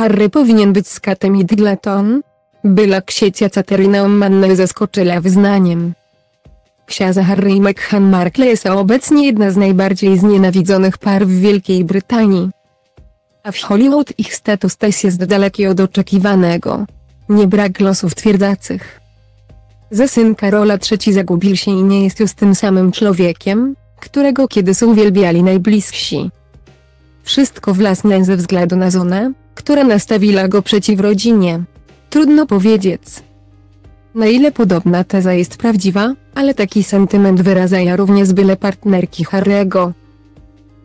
Harry powinien być z Kate Middleton? Była księcia Catherine Ommanney zaskoczyła wyznaniem. Książę Harry i Meghan Markle są obecnie jedna z najbardziej znienawidzonych par w Wielkiej Brytanii. A w Hollywood ich status też jest daleki od oczekiwanego. Nie brak losów twierdzacych. Ze syn Karola III zagubił się i nie jest już tym samym człowiekiem, którego kiedyś uwielbiali najbliżsi. Wszystko własne ze względu na żonę, która nastawiła go przeciw rodzinie. Trudno powiedzieć, na ile podobna teza jest prawdziwa, ale taki sentyment wyrażają również byle partnerki Harry'ego.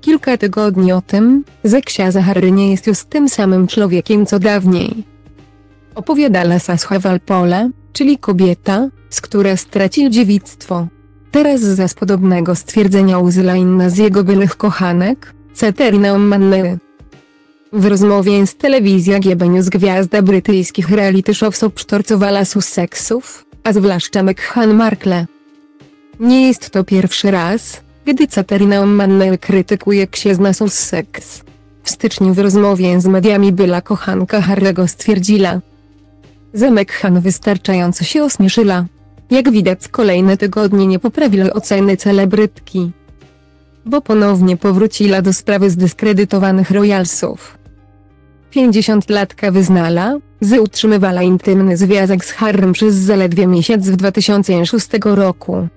Kilka tygodni o tym, że książę Harry nie jest już tym samym człowiekiem co dawniej. Opowiadała Sasha Walpole, czyli kobieta, z której stracił dziewictwo. Teraz zaś podobnego stwierdzenia użyła inna z jego byłych kochanek, Catherine Ommanney. W rozmowie z telewizją GB News gwiazda brytyjskich reality show obsztorcowała Sussexów, a zwłaszcza Meghan Markle. Nie jest to pierwszy raz, gdy Catherine Ommanney krytykuje księżna Sussex. W styczniu w rozmowie z mediami była kochanka Harry'ego stwierdziła, że Meghan wystarczająco się ośmieszyła. Jak widać, kolejne tygodnie nie poprawiły oceny celebrytki, bo ponownie powróciła do sprawy zdyskredytowanych royalsów. 50-latka wyznała, że utrzymywała intymny związek z Harrym przez zaledwie miesiąc w 2006 roku.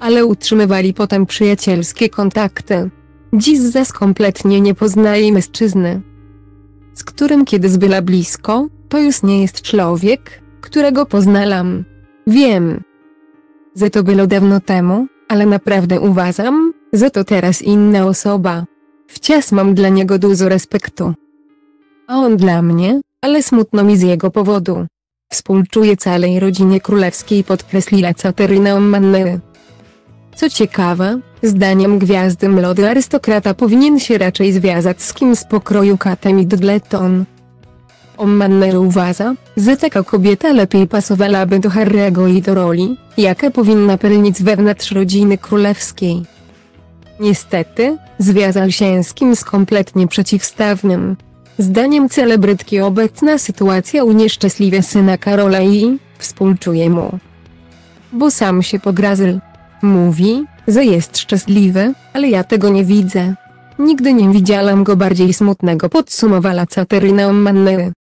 Ale utrzymywali potem przyjacielskie kontakty. Dziś zaś kompletnie nie poznaje mężczyzny, z którym kiedyś była blisko. To już nie jest człowiek, którego poznałam. Wiem, że to było dawno temu, ale naprawdę uważam, że to teraz inna osoba. Wciąż mam dla niego dużo respektu. A on dla mnie, ale smutno mi z jego powodu. Współczuję całej rodzinie królewskiej, podkreśliła Catherine Ommanney. Co ciekawe, zdaniem gwiazdy młody arystokrata powinien się raczej związać z kimś z pokroju Kate Middleton. Ommanney uważa, że taka kobieta lepiej pasowałaby do Harry'ego i do roli, jaka powinna pełnić wewnątrz rodziny królewskiej. Niestety, związał się z kimś kompletnie przeciwstawnym. Zdaniem celebrytki obecna sytuacja unieszczęśliwia syna Karola i współczuje mu, bo sam się pogryzł. Mówi, że jest szczęśliwy, ale ja tego nie widzę. Nigdy nie widziałam go bardziej smutnego, podsumowała Catherine Ommanney.